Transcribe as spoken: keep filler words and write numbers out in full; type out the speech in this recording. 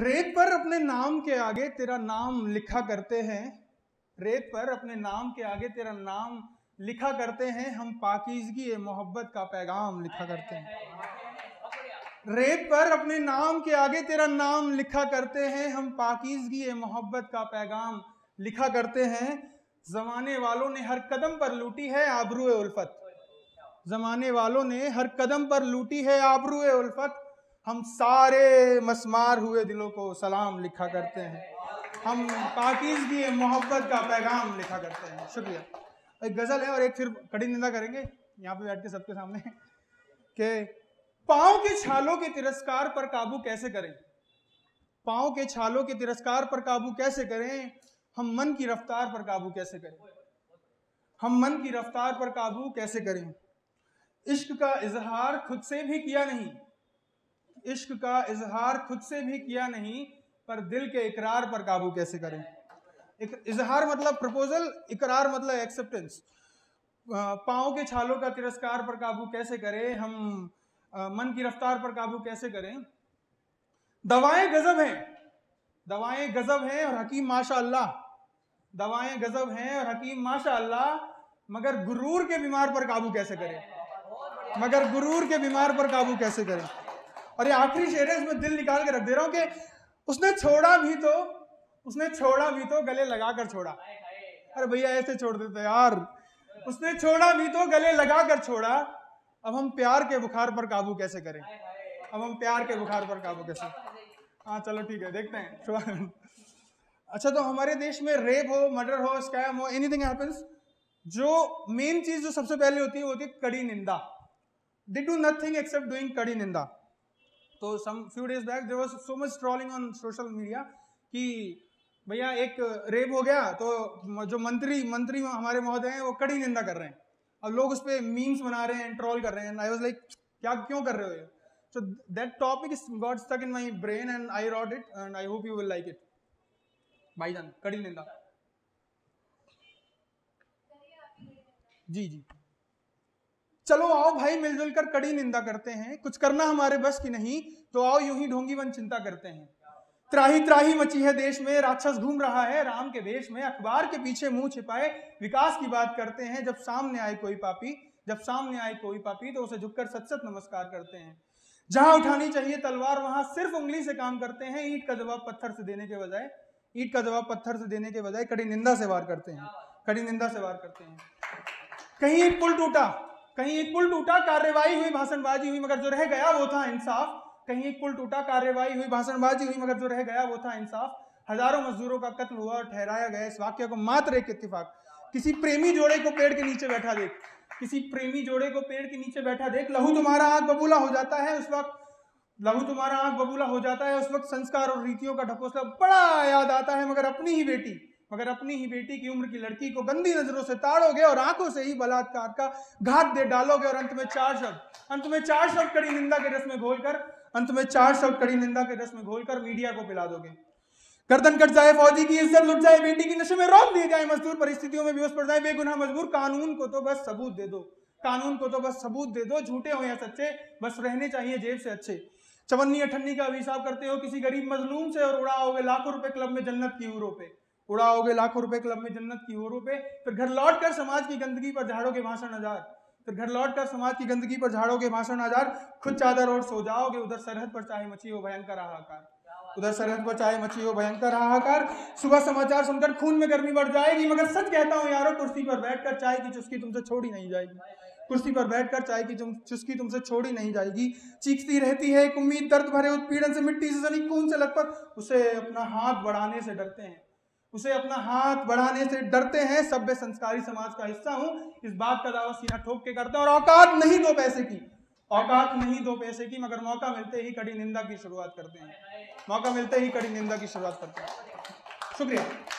रेत पर अपने नाम के आगे तेरा नाम लिखा करते हैं, रेत पर अपने नाम के आगे तेरा नाम लिखा करते हैं, हम पाकीज़गी ए मोहब्बत का पैगाम लिखा करते हैं। रेत पर अपने नाम के आगे तेरा नाम लिखा करते हैं, हम पाकीज़गी ए मोहब्बत का पैगाम लिखा करते हैं। ज़माने वालों ने हर कदम पर लूटी है आबरू ए उल्फत, ज़माने वालों ने हर कदम पर लूटी है आबरू ए उल्फत, हम सारे मस्मार हुए दिलों को सलाम लिखा करते हैं, हम पाकीज़गी ए मोहब्बत का पैगाम लिखा करते हैं। शुक्रिया। एक गज़ल है और एक फिर कड़ी निंदा करेंगे यहाँ पे बैठ के सबके सामने के। पाँव के छालों के तिरस्कार पर काबू कैसे करें, पाँव के छालों के तिरस्कार पर काबू कैसे करें, हम मन की रफ्तार पर काबू कैसे करें, हम मन की रफ्तार पर काबू कैसे करें। इश्क का इजहार खुद से भी किया नहीं, इश्क का इजहार खुद से भी किया नहीं, पर दिल के इकरार पर काबू कैसे करें। इजहार मतलब प्रपोजल, इकरार मतलब एक्सेप्टेंस। पाँव के छालों का तिरस्कार पर काबू कैसे करें, हम आ, मन की रफ्तार पर काबू कैसे करें। दवाएं गजब हैं, दवाएं गजब हैं और हकीम माशाअल्लाह, दवाएं गजब हैं और हकीम माशाअल्लाह, मगर गुरूर के बीमार पर काबू कैसे करें, मगर गुरूर के बीमार पर काबू कैसे करें। और ये आखिरी शेर है, इसमें दिल निकाल के रख दे रहा हूँ कि उसने छोड़ा भी तो, उसने छोड़ा भी तो गले लगा कर छोड़ा। अरे भैया ऐसे छोड़ देते यार। उसने छोड़ा भी तो गले लगा कर छोड़ा, अब हम प्यार के बुखार पर काबू कैसे करें, अब हम प्यार के बुखार पर काबू कैसे। हाँ चलो ठीक है, देखते हैं। अच्छा, तो हमारे देश में रेप हो, मर्डर हो, स्कैम हो, एनीथिंग हैपेंस, जो मेन चीज जो सबसे पहले होती है वो होती है कड़ी निंदा। They do nothing except doing कड़ी निंदा। तो some few days back there was so much trolling on social media कि भैया एक रेप हो गया तो जो मंत्री मंत्री हमारे महोदय हैं वो कड़ी निंदा कर रहे हैं, अब लोग उस पर मीम्स बना रहे हैं, ट्रोल कर रहे हैं। आई वाज लाइक क्या क्यों कर रहे हो ये। So that topic is got stuck in my brain and I wrote it and I hope you will like it. भाईजान कड़ी निंदा। जी जी चलो आओ भाई मिलजुल कर कड़ी निंदा करते हैं, कुछ करना हमारे बस की नहीं तो आओ यूं ही ढोंगी वन चिंता करते हैं। त्राही त्राही मची है देश में, राक्षस घूम रहा है राम के वेश में, अखबार के पीछे मुंह छिपाए विकास की बात करते हैं, जब सामने आए कोई पापी, जब सामने आए कोई पापी तो उसे झुककर सच सच नमस्कार करते हैं। जहां उठानी चाहिए तलवार वहां सिर्फ उंगली से काम करते हैं, ईंट का जवाब पत्थर से देने के बजाय, ईंट का जवाब पत्थर से देने के बजाय कड़ी निंदा से वार करते हैं, कड़ी निंदा से वार करते हैं। कहीं एक पुल टूटा, कहीं एक पुल टूटा, कार्रवाई हुई भाषणबाजी हुई, मगर जो रह गया वो था इंसाफ। कहीं एक पुल टूटा, कार्रवाई हुई भाषणबाजी हुई, मगर जो रह गया वो था इंसाफ। हजारों मजदूरों का कत्ल हुआ और ठहराया गया इस वाक्य को मात्र एक इत्तिफाक। किसी प्रेमी जोड़े को पेड़ के नीचे बैठा देख, किसी प्रेमी जोड़े को पेड़ के नीचे बैठा देख, लहू तुम्हारा आग बबूला हो जाता है उस वक्त, लहू तुम्हारा आग बबूला हो जाता है उस वक्त, संस्कार और रीतियों का ढकोसला बड़ा याद आता है, मगर अपनी ही बेटी, मगर अपनी ही बेटी की उम्र की लड़की को गंदी नजरों से ताड़ोगे और आंखों से ही बलात्कार का घात दे डालोगे। और अंत में चार शब्द, अंत में चार शब्द कड़ी निंदा के रस में घोलकर, अंत में चार शब्द कड़ी निंदा के रस में घोलकर मीडिया को पिला दोगे। गर्दन कट जाए फौजी की, इज्जत लुट जाए बेटी की, नशे में रोक दिए जाए मजदूर, परिस्थितियों में बेहोश पड़ जाए बेगुनाह मजबूर, कानून को तो बस सबूत दे दो, कानून को तो बस सबूत दे दो, झूठे हो या सच्चे बस रहने चाहिए जेब से अच्छे। चवन्नी अठन्नी का अभिशाप करते हो किसी गरीब मजलूम से और उड़ाओगे लाखों रुपए क्लब में जन्नत की ओरों पे, उड़ाओगे लाखों रुपए क्लब में जन्नत की ओरों पे। फिर घर लौट कर समाज की गंदगी पर झाड़ों के भाषण हजार, फिर घर लौट कर समाज की गंदगी पर झाड़ों के भाषण हजार, खुद चादर और सो जाओगे, उधर सरहद पर चाहे मची हो भयंकर हाहाकार, उधर सरहद पर चाहे मची हो भयंकर हाहाकार। सुबह समाचार सुनकर खून में गर्मी बढ़ जाएगी, मगर सच कहता हूँ यारों कुर्सी पर बैठकर चाय की चुस्की तुमसे छोड़ी नहीं जाएगी, कुर्सी पर बैठकर चाय की चुस्की तुमसे छोड़ी नहीं जाएगी। चीखती रहती है एक उम्मीद दर्द भरे उत्पीड़न से, मिट्टी से सनी खून से लथपथ, उसे अपना हाथ बढ़ाने से डरते हैं, उसे अपना हाथ बढ़ाने से डरते हैं। सभ्य संस्कारी समाज का हिस्सा हूं इस बात का दावा सीना ठोक के करता हूं, और औकात नहीं दो पैसे की, औकात नहीं दो पैसे की, मगर मौका मिलते ही कड़ी निंदा की शुरुआत करते हैं, मौका मिलते ही कड़ी निंदा की शुरुआत करते हैं। शुक्रिया।